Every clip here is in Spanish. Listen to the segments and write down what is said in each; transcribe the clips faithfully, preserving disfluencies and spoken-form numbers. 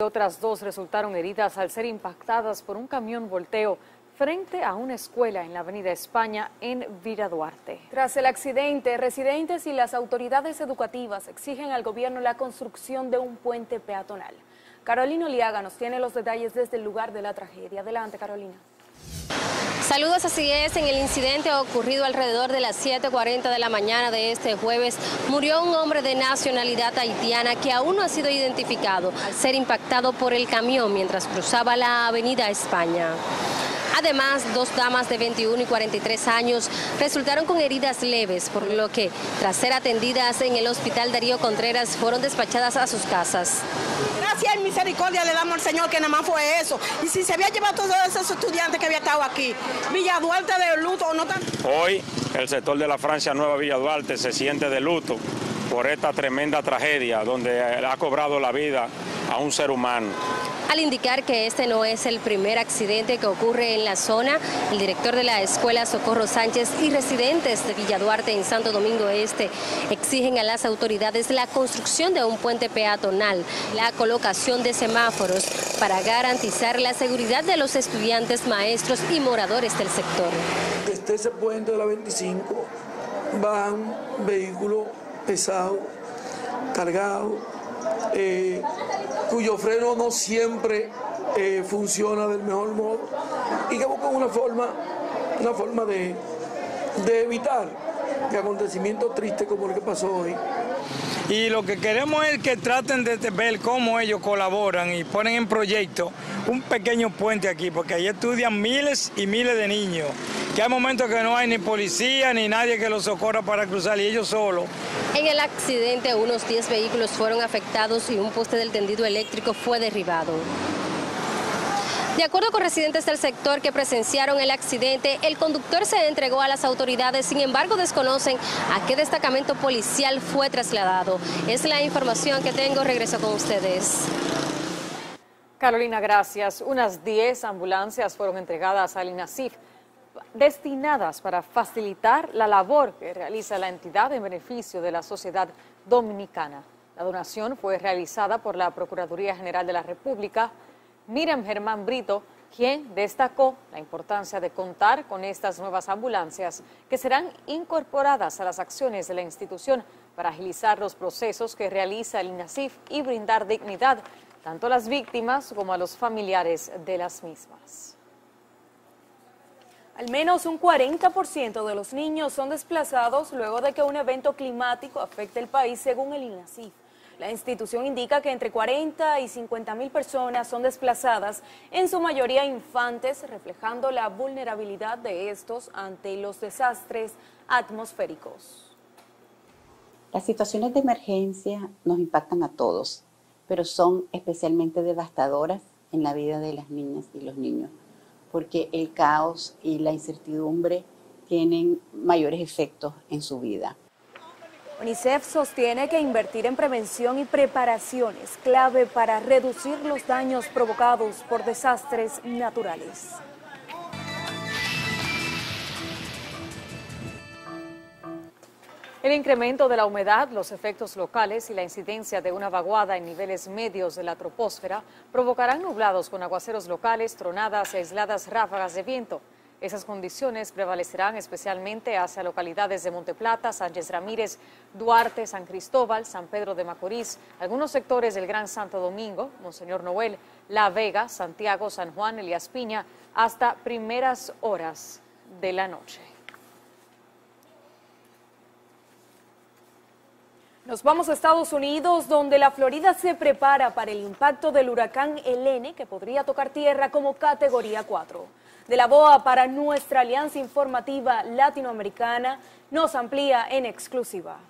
Otras dos resultaron heridas al ser impactadas por un camión volteo frente a una escuela en la avenida España en Villa Duarte. Tras el accidente, residentes y las autoridades educativas exigen al gobierno la construcción de un puente peatonal. Carolina Oliaga nos tiene los detalles desde el lugar de la tragedia. Adelante, Carolina. Saludos, así es, en el incidente ocurrido alrededor de las siete cuarenta de la mañana de este jueves, murió un hombre de nacionalidad haitiana que aún no ha sido identificado al ser impactado por el camión mientras cruzaba la avenida España. Además, dos damas de veintiuno y cuarenta y tres años resultaron con heridas leves, por lo que, tras ser atendidas en el hospital Darío Contreras, fueron despachadas a sus casas. Gracias y misericordia le damos al Señor, que nada más fue eso. Y si se había llevado todos esos estudiantes que había estado aquí, Villa Duarte de luto, ¿no tan? Hoy, el sector de la Francia Nueva Villa Duarte se siente de luto por esta tremenda tragedia, donde ha cobrado la vida a un ser humano. Al indicar que este no es el primer accidente que ocurre en la zona, el director de la escuela Socorro Sánchez y residentes de Villa Duarte en Santo Domingo Este exigen a las autoridades la construcción de un puente peatonal, la colocación de semáforos para garantizar la seguridad de los estudiantes, maestros y moradores del sector. Desde ese puente de la veinticinco van vehículos pesados, cargados, Eh, cuyo freno no siempre eh, funciona del mejor modo y que buscan una forma, una forma de, de evitar que acontecimientos tristes como el que pasó hoy. Y lo que queremos es que traten de ver cómo ellos colaboran y ponen en proyecto un pequeño puente aquí, porque ahí estudian miles y miles de niños, que hay momentos que no hay ni policía ni nadie que los socorra para cruzar y ellos solos. En el accidente unos diez vehículos fueron afectados y un poste del tendido eléctrico fue derribado. De acuerdo con residentes del sector que presenciaron el accidente, el conductor se entregó a las autoridades, sin embargo desconocen a qué destacamento policial fue trasladado. Es la información que tengo, regreso con ustedes. Carolina, gracias. Unas diez ambulancias fueron entregadas al INACIF, destinadas para facilitar la labor que realiza la entidad en beneficio de la sociedad dominicana. La donación fue realizada por la Procuraduría General de la República, Miriam Germán Brito, quien destacó la importancia de contar con estas nuevas ambulancias que serán incorporadas a las acciones de la institución para agilizar los procesos que realiza el INACIF y brindar dignidad tanto a las víctimas como a los familiares de las mismas. Al menos un cuarenta por ciento de los niños son desplazados luego de que un evento climático afecte el país, según el INACIF. La institución indica que entre cuarenta y cincuenta mil personas son desplazadas, en su mayoría infantes, reflejando la vulnerabilidad de estos ante los desastres atmosféricos. Las situaciones de emergencia nos impactan a todos, pero son especialmente devastadoras en la vida de las niñas y los niños, porque el caos y la incertidumbre tienen mayores efectos en su vida. UNICEF sostiene que invertir en prevención y preparación es clave para reducir los daños provocados por desastres naturales. El incremento de la humedad, los efectos locales y la incidencia de una vaguada en niveles medios de la troposfera provocarán nublados con aguaceros locales, tronadas y aisladas ráfagas de viento. Esas condiciones prevalecerán especialmente hacia localidades de Monte Plata, Sánchez Ramírez, Duarte, San Cristóbal, San Pedro de Macorís, algunos sectores del Gran Santo Domingo, Monseñor Nouel, La Vega, Santiago, San Juan, Elías Piña, hasta primeras horas de la noche. Nos vamos a Estados Unidos, donde la Florida se prepara para el impacto del huracán Helene, que podría tocar tierra como categoría cuatro. De la B O A para nuestra Alianza Informativa Latinoamericana nos amplía en exclusiva.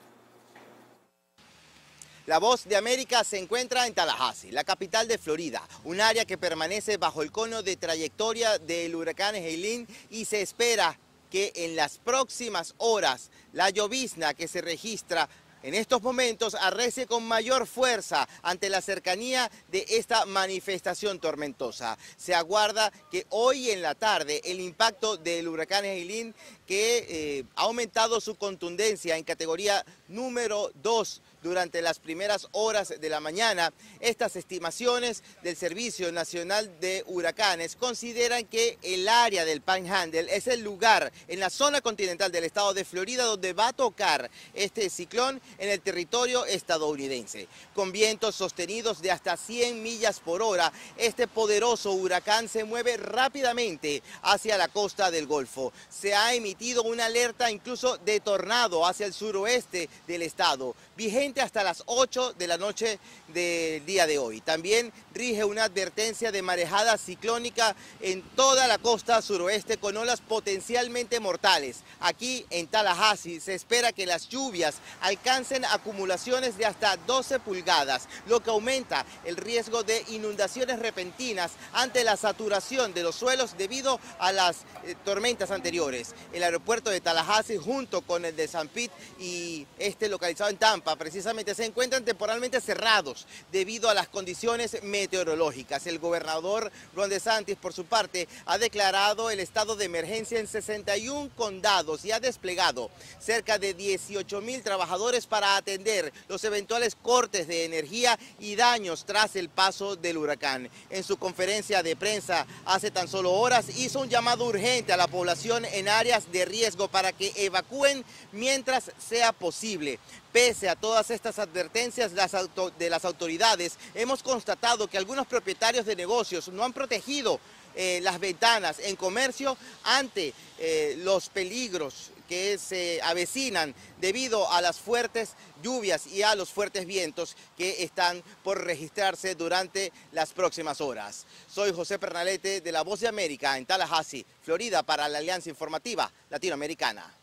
La Voz de América se encuentra en Tallahassee, la capital de Florida, un área que permanece bajo el cono de trayectoria del huracán Helene y se espera que en las próximas horas la llovizna que se registra en estos momentos arrece con mayor fuerza ante la cercanía de esta manifestación tormentosa. Se aguarda que hoy en la tarde el impacto del huracán Helene, que eh, ha aumentado su contundencia en categoría número dos, durante las primeras horas de la mañana. Estas estimaciones del Servicio Nacional de Huracanes consideran que el área del Panhandle es el lugar en la zona continental del estado de Florida donde va a tocar este ciclón en el territorio estadounidense. Con vientos sostenidos de hasta cien millas por hora, este poderoso huracán se mueve rápidamente hacia la costa del Golfo. Se ha emitido una alerta incluso de tornado hacia el suroeste del estado, vigente hasta las ocho de la noche del día de hoy. También rige una advertencia de marejada ciclónica en toda la costa suroeste con olas potencialmente mortales. Aquí en Tallahassee se espera que las lluvias alcancen acumulaciones de hasta doce pulgadas, lo que aumenta el riesgo de inundaciones repentinas ante la saturación de los suelos debido a las eh, tormentas anteriores. El aeropuerto de Tallahassee junto con el de San Pete y este localizado en Tampa precisamente se encuentran temporalmente cerrados debido a las condiciones meteorológicas. El gobernador Ron DeSantis, por su parte, ha declarado el estado de emergencia en sesenta y un condados y ha desplegado cerca de dieciocho mil trabajadores para atender los eventuales cortes de energía y daños tras el paso del huracán. En su conferencia de prensa hace tan solo horas hizo un llamado urgente a la población en áreas de riesgo para que evacúen mientras sea posible. Pese a todas estas advertencias de las autoridades, hemos constatado que algunos propietarios de negocios no han protegido eh, las ventanas en comercio ante eh, los peligros que se avecinan debido a las fuertes lluvias y a los fuertes vientos que están por registrarse durante las próximas horas. Soy José Pernalete de La Voz de América en Tallahassee, Florida, para la Alianza Informativa Latinoamericana.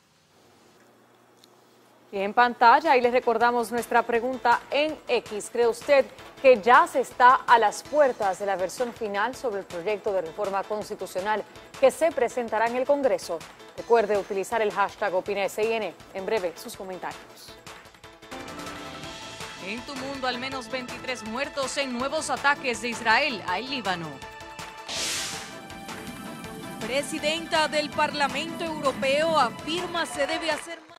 En pantalla y les recordamos nuestra pregunta en X. ¿Cree usted que ya se está a las puertas de la versión final sobre el proyecto de reforma constitucional que se presentará en el Congreso? Recuerde utilizar el hashtag OpinaSIN. En breve, sus comentarios. En tu mundo, al menos veintitrés muertos en nuevos ataques de Israel al Líbano. Presidenta del Parlamento Europeo afirma se debe hacer más.